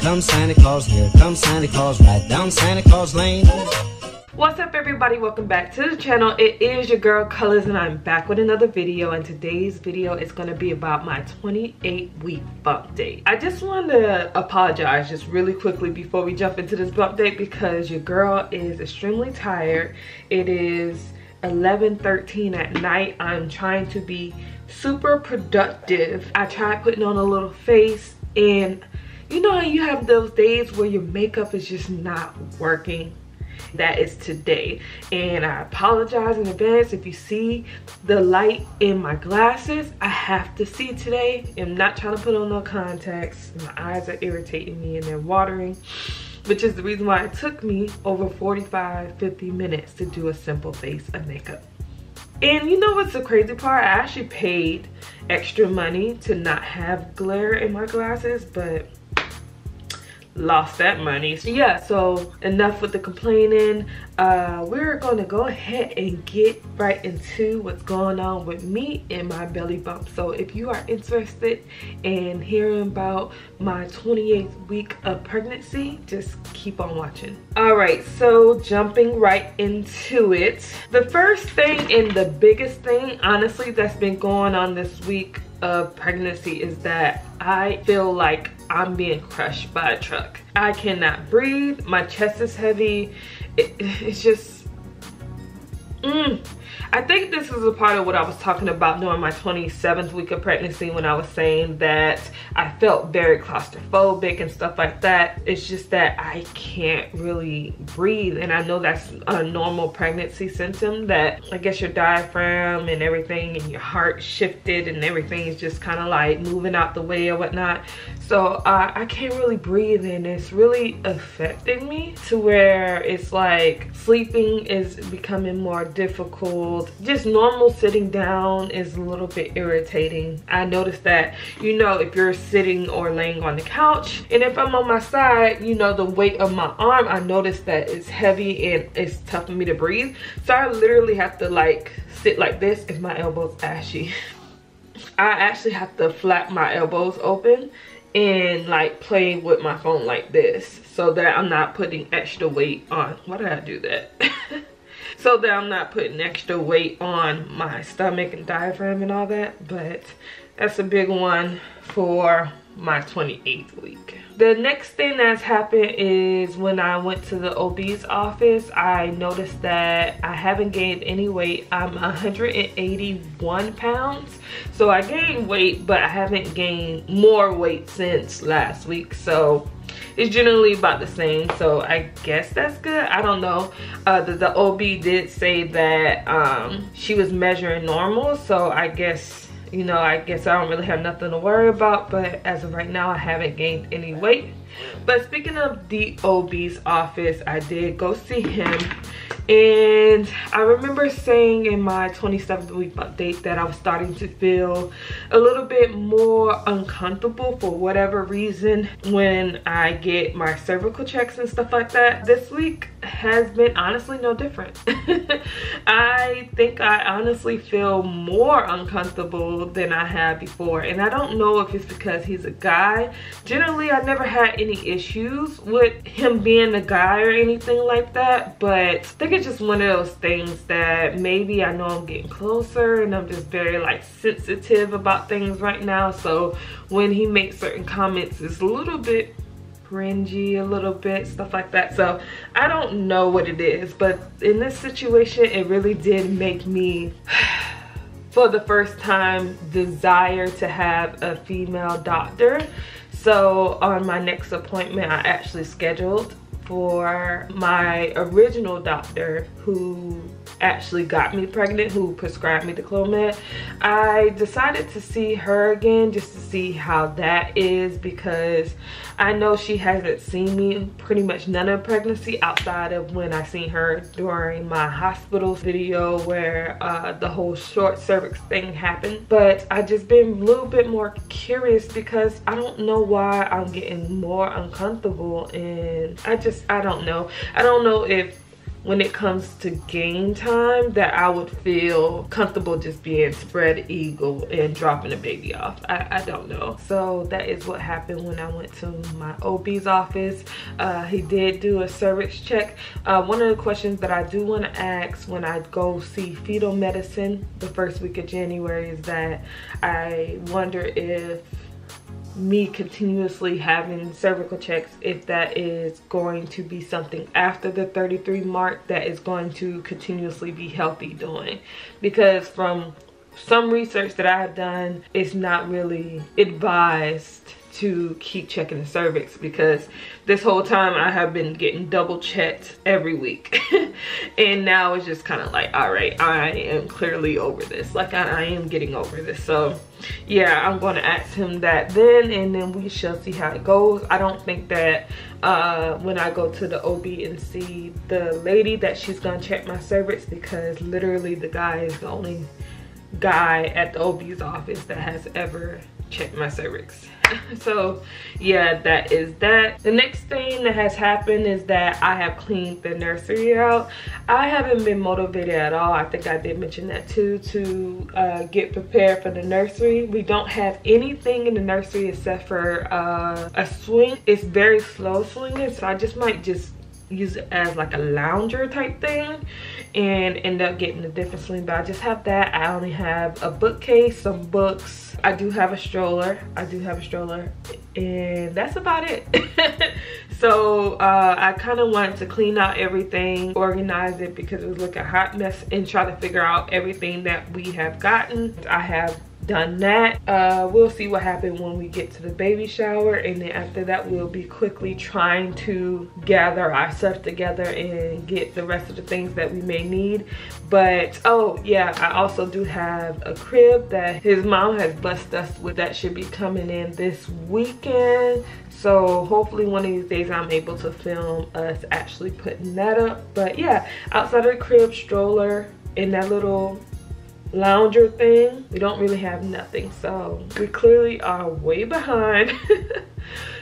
Here comes Santa Claus, here comes Santa Claus, right down Santa Claus Lane. What's up everybody, welcome back to the channel. It is your girl Colors and I'm back with another video, and today's video is going to be about my 28-week bump date. I just want to apologize just really quickly before we jump into this bump date because your girl is extremely tired. It is 11:13 at night. I'm trying to be super productive. I tried putting on a little face, and you know how you have those days where your makeup is just not working? That is today, and I apologize in advance if you see the light in my glasses. I have to see today. I'm not trying to put on no contacts. My eyes are irritating me and they're watering, which is the reason why it took me over 45-50 minutes to do a simple face of makeup. And you know what's the crazy part? I actually paid extra money to not have glare in my glasses, but lost that money. So yeah, so enough with the complaining. We're gonna go ahead and get right into what's going on with me and my belly bump. So if you are interested in hearing about my 28th week of pregnancy, just keep on watching. All right, so jumping right into it, the first thing and the biggest thing honestly that's been going on this week of pregnancy is that I feel like I'm being crushed by a truck. I cannot breathe. My chest is heavy. It's just I think this is a part of what I was talking about during my 27th week of pregnancy when I was saying that I felt very claustrophobic and stuff like that. It's just that I can't really breathe, and I know that's a normal pregnancy symptom, that I guess your diaphragm and everything and your heart shifted and everything is just kind of like moving out the way or whatnot. So I can't really breathe, and it's really affecting me to where it's like sleeping is becoming more difficult. Just normal sitting down is a little bit irritating. I noticed that, you know, if you're sitting or laying on the couch, and if I'm on my side, you know, the weight of my arm, I noticed that it's heavy and it's tough for me to breathe. So I literally have to like sit like this if my elbow's ashy. I actually have to flap my elbows open and like play with my phone like this so that I'm not putting extra weight on. Why did I do that? So that I'm not putting extra weight on my stomach and diaphragm and all that. But that's a big one for my 28th week. The next thing that's happened is when I went to the OB's office, I noticed that I haven't gained any weight. I'm 181 pounds. So I gained weight, but I haven't gained more weight since last week. So it's generally about the same, so I guess that's good. I don't know. The OB did say that she was measuring normal, so I guess, you know, I don't really have nothing to worry about, but as of right now, I haven't gained any weight. But speaking of the OB's office, I did go see him, and I remember saying in my 27th week update that I was starting to feel a little bit more uncomfortable for whatever reason when I get my cervical checks and stuff like that. This week has been honestly no different. I think I honestly feel more uncomfortable than I have before, and I don't know if it's because he's a guy. Generally, I never had any issues with him being a guy or anything like that, but I think it's just one of those things that maybe I know I'm getting closer, and I'm just very like sensitive about things right now. So when he makes certain comments, it's a little bit cringy, a little bit, stuff like that. So I don't know what it is, but in this situation, it really did make me for the first time desire to have a female doctor. So on my next appointment, I actually scheduled for my original doctor who actually got me pregnant, who prescribed me the Clomid. I decided to see her again just to see how that is, because I know she hasn't seen me pretty much none of pregnancy outside of when I seen her during my hospital video where the whole short cervix thing happened. But I just been a little bit more curious because I don't know why I'm getting more uncomfortable, and I don't know if when it comes to game time that I would feel comfortable just being spread eagle and dropping a baby off. I don't know. So that is what happened when I went to my OB's office. He did do a cervix check. One of the questions that I do want to ask when I go see fetal medicine the first week of January is that I wonder if me continuously having cervical checks, if that is going to be something after the 33 mark that is going to continuously be healthy doing, because from some research that I have done, it's not really advised to keep checking the cervix, because this whole time I have been getting double checked every week and now it's just kind of like, all right, I am clearly over this, like I am getting over this. So yeah, I'm going to ask him that then, and then we shall see how it goes. I don't think that when I go to the OB and see the lady that she's going to check my cervix, because literally the guy is the only guy at the OB's office that has ever checked my cervix. So yeah, that is that. The next thing that has happened is that I have cleaned the nursery out. I haven't been motivated at all. I think I did mention that too, to get prepared for the nursery. We don't have anything in the nursery except for a swing. It's very slow swinging, so I just might just use it as like a lounger type thing and end up getting a different swing, but I just have that. I only have a bookcase, some books. I do have a stroller. And that's about it. So I kind of wanted to clean out everything, organize it, because it was like a hot mess, and try to figure out everything that we have gotten. I have done that. We'll see what happens when we get to the baby shower, and then after that we'll be quickly trying to gather our stuff together and get the rest of the things that we may need. But oh yeah, I also do have a crib that his mom has blessed us with that should be coming in this weekend, so hopefully one of these days I'm able to film us actually putting that up. But yeah, outside of the crib, stroller, and that little lounger thing, we don't really have nothing, so we clearly are way behind.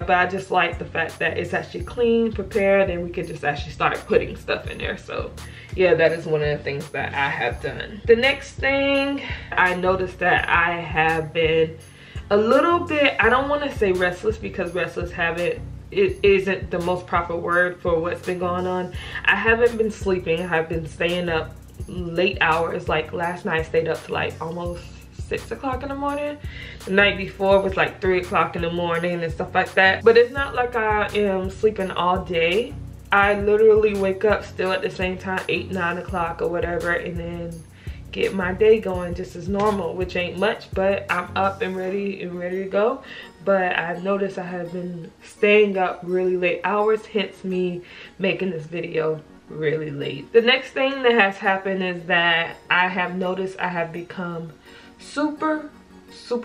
But I just like the fact that it's actually clean, prepared, and we can just actually start putting stuff in there. So yeah, that is one of the things that I have done. The next thing, I noticed that I have been a little bit, I don't want to say restless, because restless haven't, it isn't the most proper word for what's been going on. I haven't been sleeping. I've been staying up late hours. Like last night I stayed up to like almost 6 o'clock in the morning. The night before was like 3 o'clock in the morning and stuff like that. But it's not like I am sleeping all day. I literally wake up still at the same time, 8, 9 o'clock or whatever, and then get my day going just as normal, which ain't much, but I'm up and ready to go. But I've noticed I have been staying up really late hours, hence me making this video really late. The next thing that has happened is that I have noticed I have become super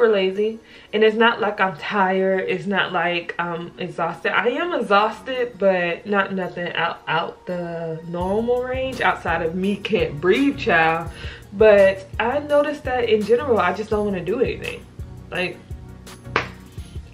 lazy, and it's not like I'm tired, it's not like I'm exhausted. I am exhausted, but not nothing out the normal range outside of me can't breathe, child. But I noticed that in general I just don't want to do anything. Like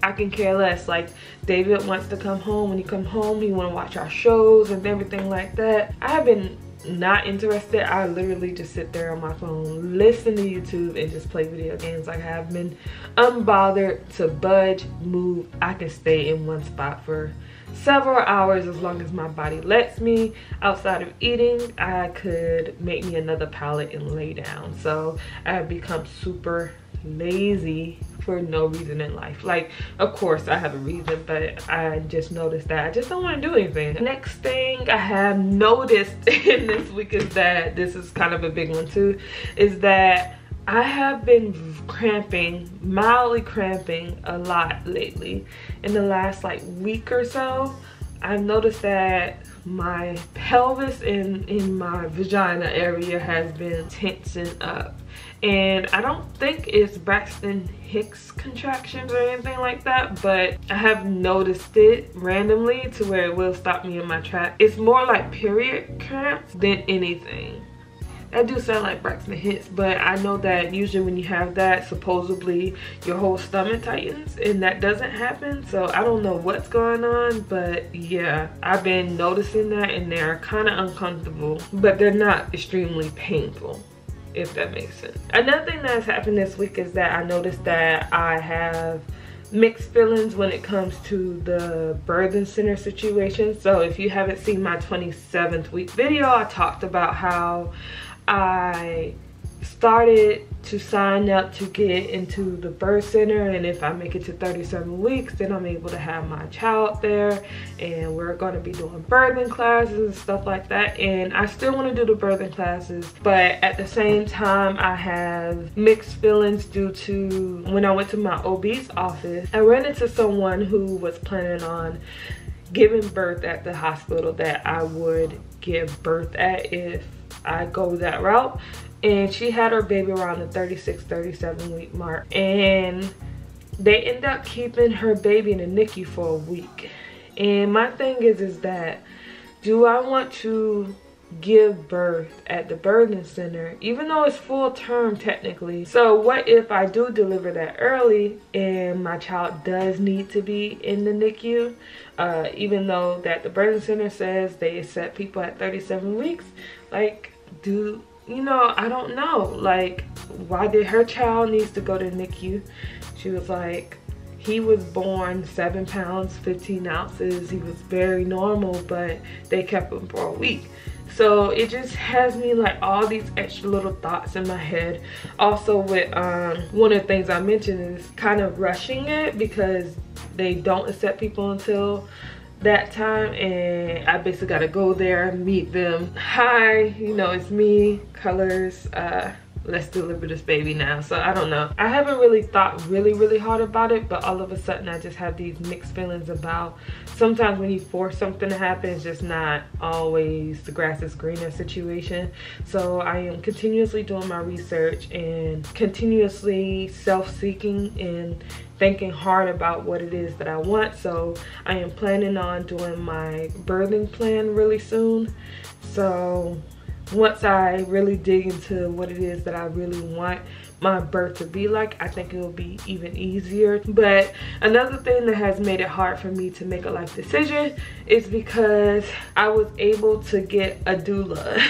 I can care less. Like David wants to come home. When he come home, he want to watch our shows and everything like that. I have been not interested. I literally just sit there on my phone, listen to YouTube, and just play video games. Like I have been unbothered to budge, move. I can stay in one spot for several hours as long as my body lets me. Outside of eating, I could make me another pallet and lay down. So I have become super lazy for no reason in life. Like of course I have a reason, but I just noticed that I just don't want to do anything. Next thing I have noticed in this week is that, this is kind of a big one too, is that I have been mildly cramping a lot lately. In the last like week or so, I've noticed that my pelvis and in my vagina area has been tensing up. And I don't think it's Braxton Hicks contractions or anything like that, but I have noticed it randomly to where it will stop me in my tracks. It's more like period cramps than anything. I do sound like Braxton Hicks, but I know that usually when you have that, supposedly your whole stomach tightens, and that doesn't happen. So I don't know what's going on, but yeah, I've been noticing that, and they're kind of uncomfortable, but they're not extremely painful, if that makes sense. Another thing that's happened this week is that I noticed that I have mixed feelings when it comes to the birthing center situation. So if you haven't seen my 27th week video, I talked about how I started to sign up to get into the birth center, and if I make it to 37 weeks, then I'm able to have my child there, and we're going to be doing birthing classes and stuff like that. And I still want to do the birthing classes, but at the same time I have mixed feelings due to when I went to my OB's office, I ran into someone who was planning on giving birth at the hospital that I would give birth at if I go that route. And she had her baby around the 36, 37 week mark. And they end up keeping her baby in the NICU for a week. And my thing is that, do I want to give birth at the birthing center, even though it's full term technically? So what if I do deliver that early and my child does need to be in the NICU? Even though that the birthing center says they accept people at 37 weeks, like, do... you know, I don't know, like, why did her child needs to go to NICU? She was like, he was born 7 pounds, 15 ounces. He was very normal, but they kept him for a week. So it just has me like all these extra little thoughts in my head. Also with one of the things I mentioned is kind of rushing it, because they don't accept people until that time, and I basically gotta go there, meet them. Hi, you know, it's me, Colors, let's deliver this baby now. So I don't know, I haven't really thought really hard about it, but all of a sudden I just have these mixed feelings about sometimes when you force something to happen, it's just not always the grass is greener situation. So I am continuously doing my research and continuously self-seeking and thinking hard about what it is that I want. So I am planning on doing my birthing plan really soon. So once I really dig into what it is that I really want my birth to be like, I think it will be even easier. But another thing that has made it hard for me to make a life decision is because I was able to get a doula.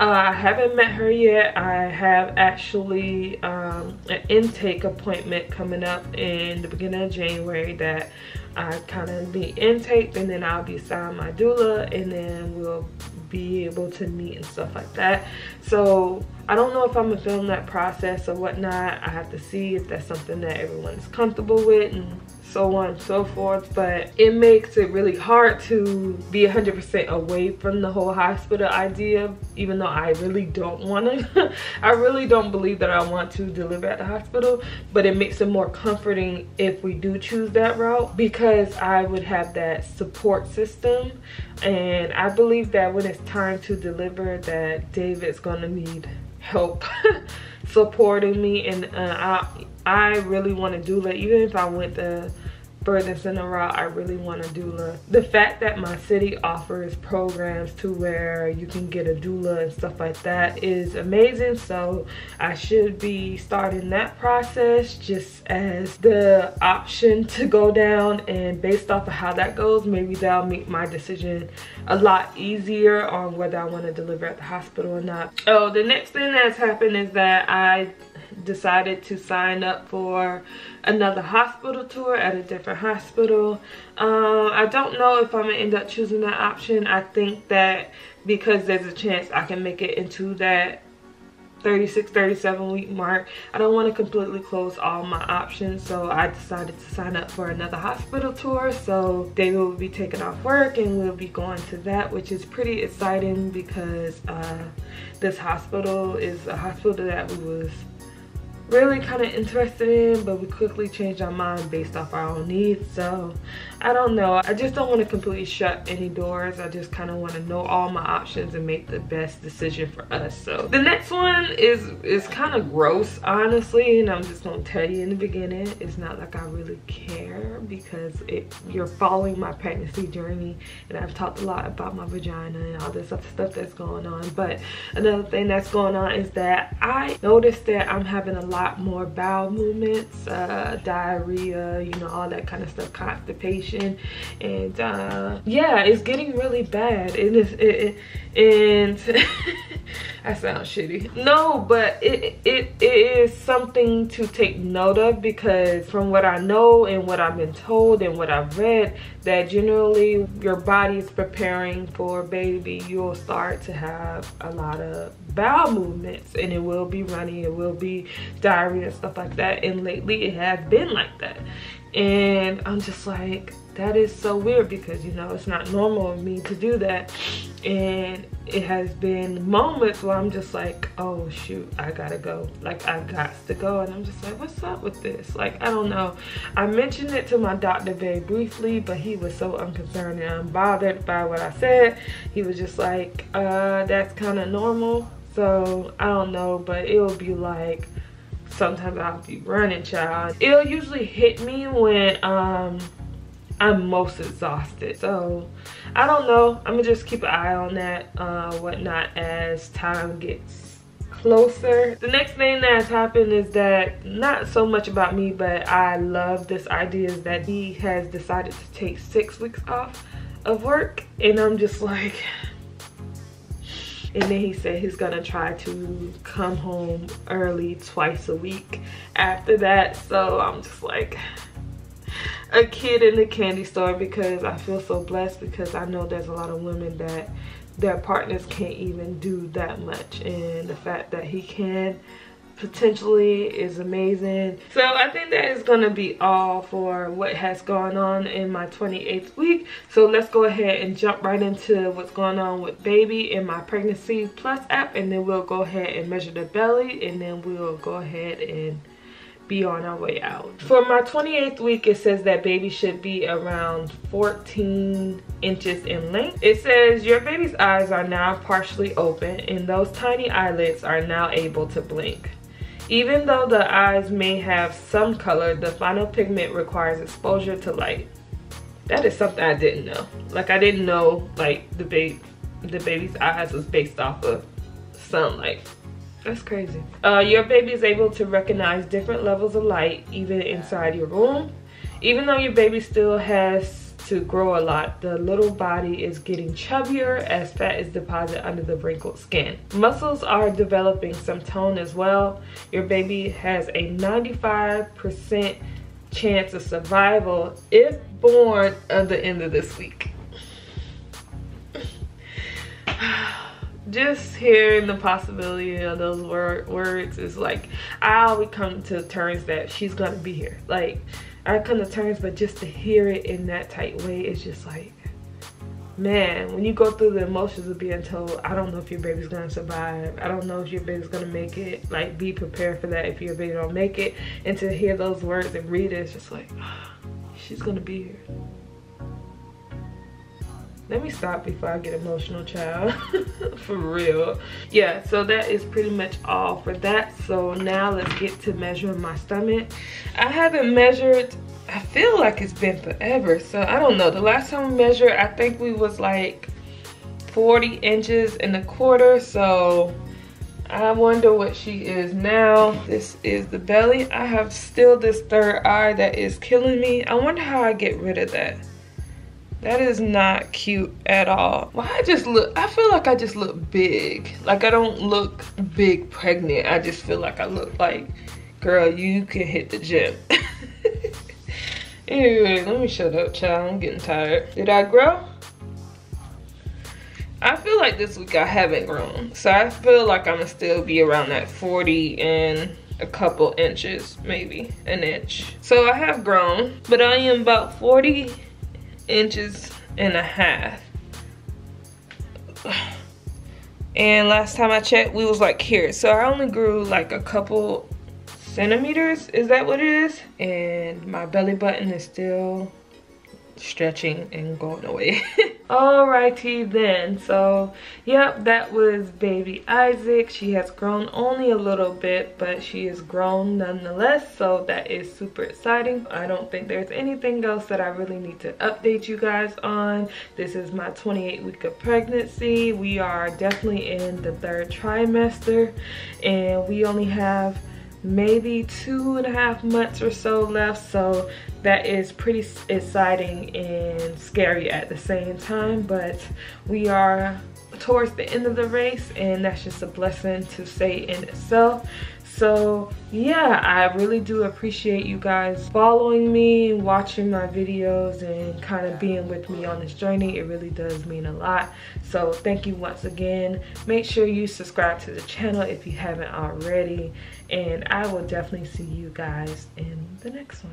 I haven't met her yet. I have actually an intake appointment coming up in the beginning of January that I kind of be intaked, and then I'll be signed my doula, and then we'll be able to meet and stuff like that. So I don't know if I'm gonna film that process or whatnot. I have to see if that's something that everyone's comfortable with and so on and so forth. But it makes it really hard to be 100% away from the whole hospital idea, even though I really don't want to. I really don't believe that I want to deliver at the hospital, but it makes it more comforting if we do choose that route, because I would have that support system. And I believe that when it's time to deliver, that David's gonna need help supporting me. And I really want a doula. Even if I went the birthing center route, I really want a doula. The fact that my city offers programs to where you can get a doula and stuff like that is amazing. So I should be starting that process just as the option to go down, and based off of how that goes, maybe that'll make my decision a lot easier on whether I want to deliver at the hospital or not. Oh, the next thing that's happened is that I decided to sign up for another hospital tour at a different hospital. I don't know if I'm gonna end up choosing that option. I think that because there's a chance I can make it into that 36, 37 week mark, I don't want to completely close all my options. So I decided to sign up for another hospital tour. So David will be taking off work and we'll be going to that, which is pretty exciting, because this hospital is a hospital that we was really kind of interested in, but we quickly changed our mind based off our own needs. So I don't know. I just don't want to completely shut any doors. I just kind of want to know all my options and make the best decision for us. So the next one is kind of gross, honestly, and I'm just gonna tell you in the beginning, it's not like I really care, because you're following my pregnancy journey, and I've talked a lot about my vagina and all this other stuff that's going on. But another thing that's going on is that I noticed that I'm having a lot more bowel movements, diarrhea, you know, all that kind of stuff, constipation, and yeah, it's getting really bad. And I sound shitty. No, but it is something to take note of, because from what I know and what I've been told and what I've read, that generally your body's preparing for a baby, you'll start to have a lot of bowel movements, and it will be runny, it will be diarrhea and stuff like that. And lately it has been like that, and I'm just like, that is so weird, because you know it's not normal of me to do that. And it has been moments where I'm just like, oh shoot, I gotta go, like I got to go. And I'm just like, what's up with this? Like, I don't know. I mentioned it to my doctor very briefly, but he was so unconcerned and unbothered by what I said. He was just like, that's kind of normal. So I don't know, but it'll be like, sometimes I'll be running, child. It'll usually hit me when I'm most exhausted. So I don't know, I'm gonna just keep an eye on that whatnot as time gets closer. The next thing that's happened is that, not so much about me, but I love this idea, is that he has decided to take 6 weeks off of work. And I'm just like, and then he said he's gonna try to come home early twice a week after that. So I'm just like a kid in the candy store, because I feel so blessed, because I know there's a lot of women that their partners can't even do that much, and the fact that he can potentially is amazing. So I think that is gonna be all for what has gone on in my 28th week. So let's go ahead and jump right into what's going on with baby and my Pregnancy Plus app, and then we'll go ahead and measure the belly, and then we'll go ahead and be on our way out. For my 28th week, it says that baby should be around 14 inches in length. It says your baby's eyes are now partially open, and those tiny eyelids are now able to blink. Even though the eyes may have some color, the final pigment requires exposure to light. That is something I didn't know. Like, I didn't know like the baby's eyes was based off of sunlight. That's crazy. Your baby is able to recognize different levels of light even inside your room. Even though your baby still has to grow a lot, the little body is getting chubbier as fat is deposited under the wrinkled skin. Muscles are developing some tone as well. Your baby has a 95% chance of survival if born at the end of this week. Just hearing the possibility of those words is like, I always come to terms that she's gonna be here. Like, I come to terms, but just to hear it in that tight way, it's just like, man, when you go through the emotions of being told, I don't know if your baby's gonna survive, I don't know if your baby's gonna make it, like, be prepared for that if your baby don't make it. And to hear those words and read it, it's just like, she's gonna be here. Let me stop before I get emotional, child. For real. Yeah, so that is pretty much all for that. So now let's get to measuring my stomach. I haven't measured, I feel like it's been forever, so I don't know. The last time we measured, I think we was like 40 inches and a quarter, so I wonder what she is now. This is the belly. I have still this third eye that is killing me. I wonder how I get rid of that. That is not cute at all. Well, I feel like I just look big. Like, I don't look big pregnant. I just feel like I look like, girl, you can hit the gym. Anyway, let me shut up, child. I'm getting tired. Did I grow? I feel like this week I haven't grown. So I feel like I'm gonna still be around that 40 and a couple inches, maybe an inch. So I have grown, but I am about 40 inches and a half, and last time I checked we was like here, so I only grew like a couple centimeters, is that what it is? And my belly button is still stretching and going away. Alrighty then, so yep, that was baby Isaac. She has grown only a little bit, but she is grown nonetheless, so that is super exciting. I don't think there's anything else that I really need to update you guys on. This is my 28th week of pregnancy. We are definitely in the third trimester, and we only have maybe 2.5 months or so left, so that is pretty exciting and scary at the same time, but we are towards the end of the race, and that's just a blessing to say in itself. So yeah, I really do appreciate you guys following me, watching my videos, and kind of being with me on this journey. It really does mean a lot. So thank you once again. Make sure you subscribe to the channel if you haven't already, and I will definitely see you guys in the next one.